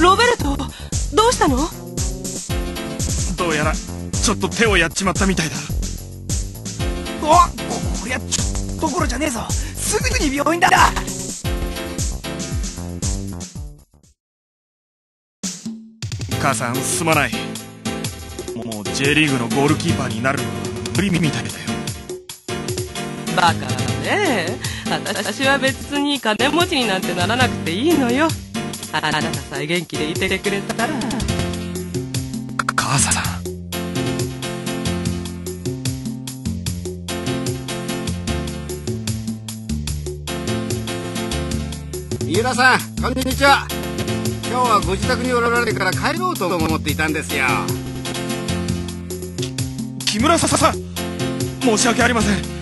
ロベルト、どうしたの？どうやらちょっと手をやっちまったみたいだ。おっ、こりゃちょっとどころじゃねえぞ。すぐに病院だ。母さん、すまない。もう J リーグのゴールキーパーになるの無理みたいだよ。バカだね。私は別に金持ちになんてならなくていいのよ。あなたさえ元気でいてくれたら。母さん、三浦さん、こんにちは。今日はご自宅におられてから帰ろうと思っていたんですよ。木村さん、申し訳ありません。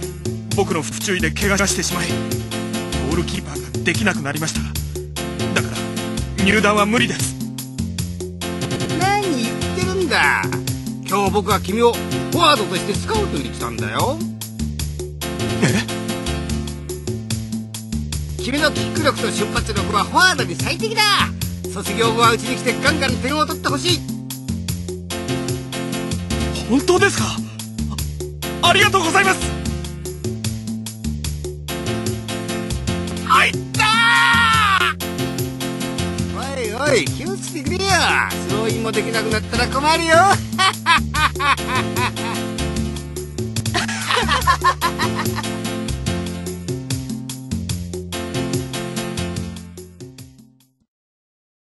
僕の不注意で怪我してしまい、ゴールキーパーができなくなりました。だから入団は無理です。何言ってるんだ。今日僕は君をフォワードとしてスカウトに来たんだよ。え？君のキック力と瞬発力はフォワードに最適だ。卒業後はうちに来てガンガン点を取ってほしい。本当ですか？ ありがとうございます。あいった。おいおい、気をつけてくれよ。スローインもできなくなったら困るよ。